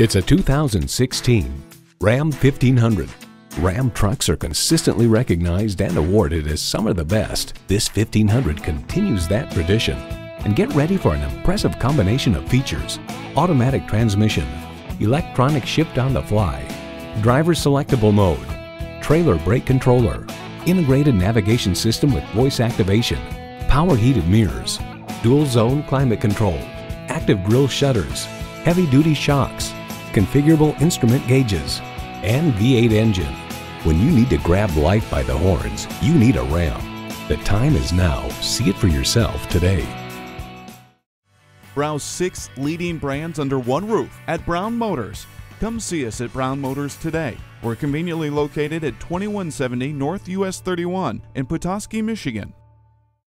It's a 2016 Ram 1500. Ram trucks are consistently recognized and awarded as some of the best. This 1500 continues that tradition. And get ready for an impressive combination of features: automatic transmission, electronic shift on the fly, driver selectable mode, trailer brake controller, integrated navigation system with voice activation, power heated mirrors, dual zone climate control, active grille shutters, heavy duty shocks, configurable instrument gauges, and V8 engine. When you need to grab life by the horns, you need a Ram. The time is now. See it for yourself today. Browse 6 leading brands under one roof at Brown Motors. Come see us at Brown Motors today. We're conveniently located at 2170 North US 31 in Petoskey, Michigan.